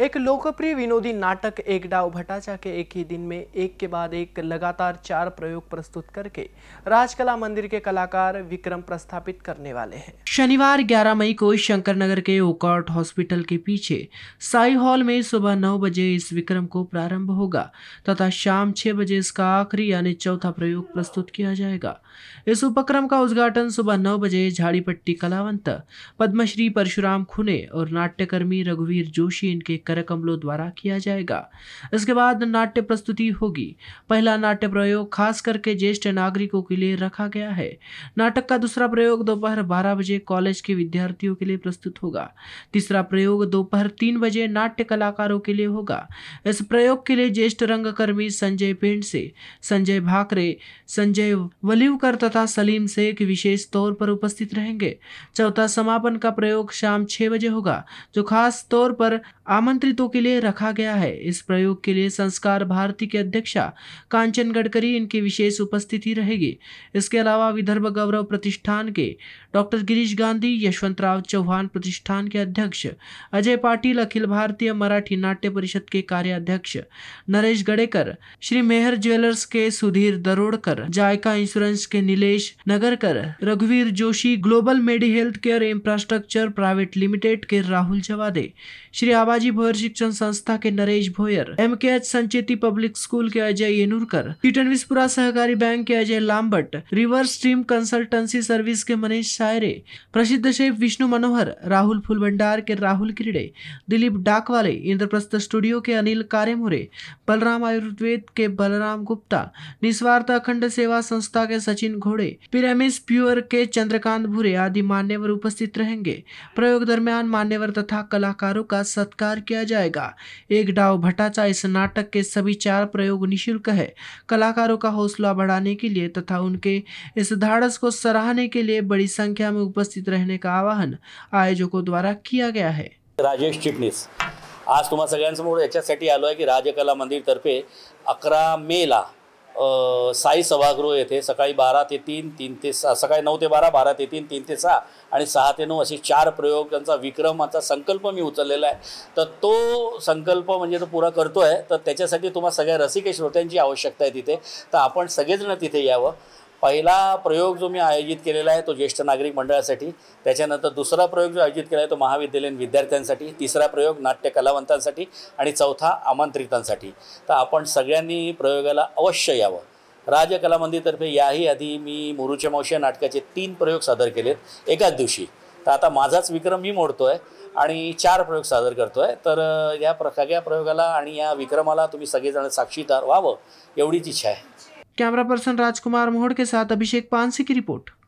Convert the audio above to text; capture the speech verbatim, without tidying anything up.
एक लोकप्रिय विनोदी नाटक एक डाव भटाचा के एक ही दिन में एक के बाद एक लगातार चार प्रयोग प्रस्तुत करके राजकला मंदिर के कलाकार विक्रम प्रस्थापित करने वाले हैं। शनिवार ग्यारह मई को शंकर नगर के ओकार्ट हॉस्पिटल के पीछे साई हॉल में सुबह नौ बजे इस विक्रम को प्रारंभ होगा तथा शाम छह बजे इसका आखिरी यानी चौथा प्रयोग प्रस्तुत किया जाएगा। इस उपक्रम का उद्घाटन सुबह नौ बजे झाड़ीपट्टी कलावंत पद्मश्री परशुराम खुने और नाट्यकर्मी रघुवीर जोशी इनके करकमलों द्वारा किया जाएगा। इसके बाद नाट्य प्रस्तुति होगी। पहला नाट्य प्रयोग खास करके ज्येष्ठ नागरिकों के लिए रखा गया है। नाटक का दूसरा प्रयोग दोपहर बारह बजे कॉलेज के विद्यार्थियों के लिए प्रस्तुत होगा। तीसरा प्रयोग दोपहर तीन बजे नाट्य कलाकारों के लिए होगा। इस प्रयोग के लिए ज्येष्ठ रंगकर्मी संजय पेंट से संजय भाकरे, संजय वलिवकर तथा सलीम शेख विशेष तौर पर उपस्थित रहेंगे। चौथा समापन का प्रयोग शाम छह बजे होगा जो खास तौर पर आमंत्रित मंत्रितों के लिए रखा गया है। इस प्रयोग के लिए संस्कार भारती के अध्यक्षा कांचन गडकरी इनकी विशेष उपस्थिति रहेगी। इसके अलावा विदर्भ गौरव प्रतिष्ठान के डॉक्टर गिरीश गांधी, यशवंतराव चौहान प्रतिष्ठान के अध्यक्ष अजय पाटिल, अखिल भारतीय मराठी नाट्य परिषद के कार्याध्यक्ष नरेश गडेकर, श्री मेहर ज्वेलर्स के सुधीर दरोडकर, जायका इंश्योरेंस के नीलेष नगरकर, रघुवीर Joshi, global medi health care infrastructure private limited के राहुल जवादे, श्री आबाजी शिक्षण संस्था के Naresh Bhoyar, MKH Sanchiti public school के अजय येनूरकर, टिटन विस्पुरा सहकारी बैंक के Ajay Lambat, reverse stream consultancy service के मनीष सायरे, प्रसिद्ध शेफ विष्णु मनोहर, राहुल फूल भंडार के राहुल कृड़े, दिलीप डाक वाले, इंद्रप्रस्थ स्टूडियो के अनिल कारेमुरे, बलराम आयुर्वेद के बलराम गुप्ता, निस्वार्थ अखंड सेवा संस्था के सचिन घोड़े, पिरामिस प्योर के चंद्रकांत भूरे आदि मान्यवर उपस्थित रहेंगे। प्रयोग दरमियान मान्यवर तथा कलाकारों का सत्कार किया जाएगा। एक डाव भटाचा इस नाटक के सभी चार प्रयोग निःशुल्क है। कलाकारों का हौसला बढ़ाने के लिए तथा उनके इस धाड़स को सराहने के लिए बड़ी संख्या में उपस्थित रहने का आवाहन आयोजकों द्वारा किया गया है। राजेश चिटणीस आज तुम्हा सगळ्यांसमोर याच्यासाठी आलो आहे की राजकला मंदिर तर्फे अकरा मेला साई सभागृह येथे सकाळी बारा ते तीन, तीन ते सहा, सकाळी नऊ ते बारा, बारा ते तीन, तीन ते सहा आणि सहा ते नऊ असे चार प्रयोग त्यांचा विक्रमाचा संकल्प मी उचललेला आहे। तर तो संकल्प म्हणजे तो पुरा करतो आहे. तर त्याच्यासाठी तुम्हाला सगळ्या रसिक श्रोत्यांची आवश्यकता आहे तिथे. तर आपण सगळेजण तिथे यावं. पहिला प्रयोग जो मी आयोजित केलेला आहे तो ज्येष्ठ नागरिक मंडळासाठी, त्याच्यानंतर दुसरा प्रयोग जो आयोजित केला आहे तो महाविद्यालयीन विद्यार्थ्यांसाठी, तिसरा प्रयोग नाट्य कलावंतांसाठी आणि चौथा आमंत्रितांसाठी. तर आपण सगळ्यांनी प्रयोगाला अवश्य यावं. राजकला मंदिरतर्फे याही आधी मी मुरुच्या मावशी नाटकाचे तीन प्रयोग सादर केलेत एकाच दिवशी. तर आता माझाच विक्रम मी मोडतोय आणि चार प्रयोग सादर करतोय. तर या सगळ्या प्रयोगाला आणि या विक्रमाला तुम्ही सगळेजण साक्षीदार व्हावं एवढीच इच्छा आहे. कैमरा पर्सन राजकुमार मोहड़ के साथ अभिषेक पानसी की रिपोर्ट।